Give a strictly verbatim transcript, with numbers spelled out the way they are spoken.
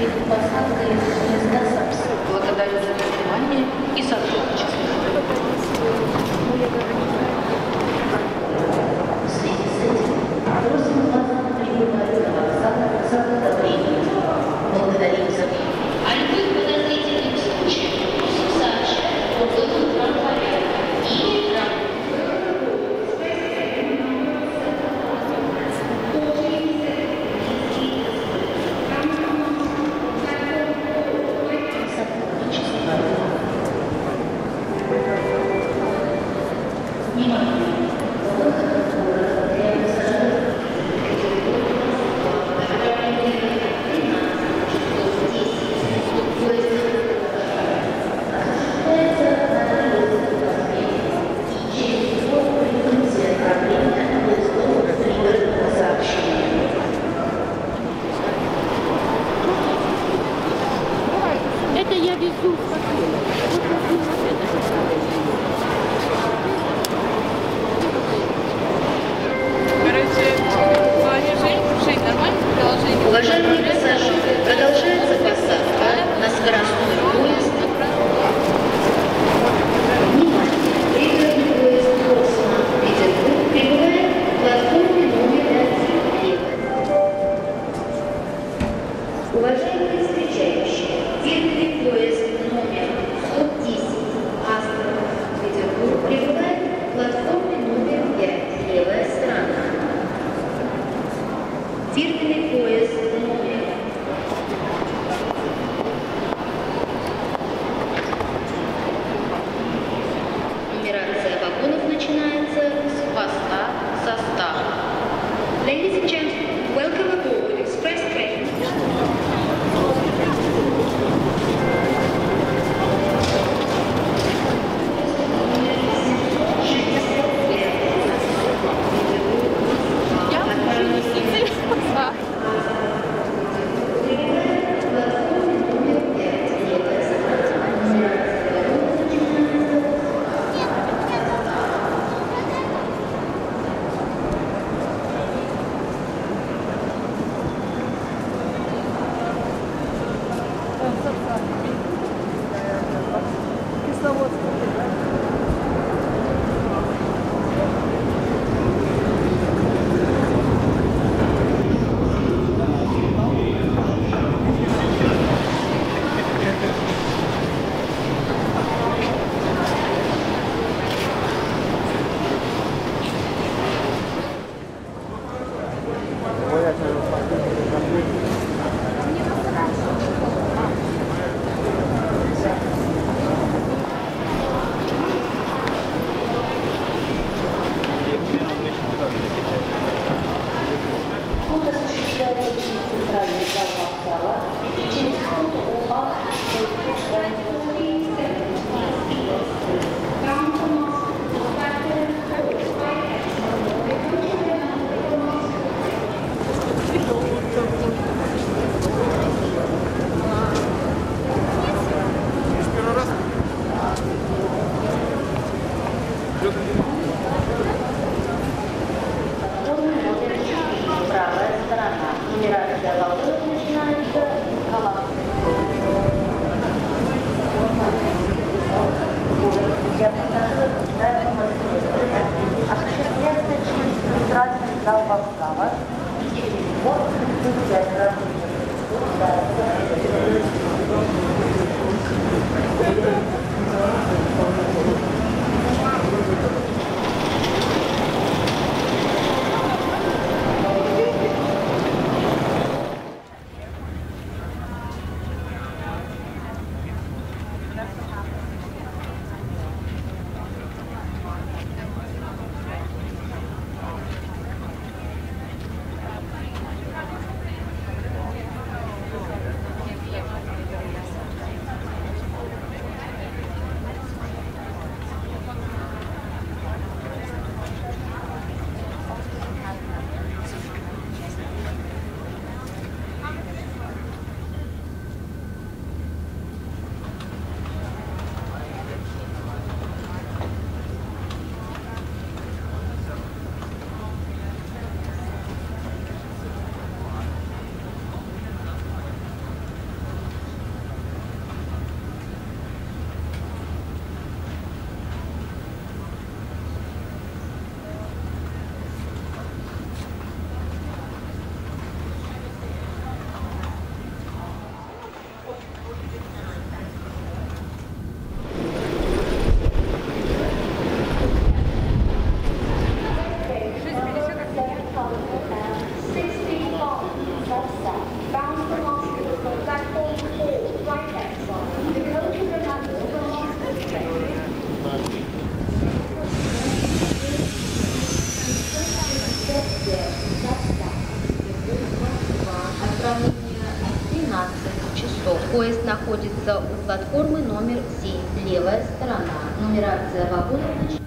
Ведь посадка из гнезда Сапс. Благодарю за внимание и сотрудничество. В связи с этим просим вас прибывать на вокзал за одобрение. Благодарим за внимание. А любых подозрительных случаев просим сообщать о доступном порядке и рамке. Поезд находится у платформы номер семь, левая сторона. Нумерация вагонов начинается.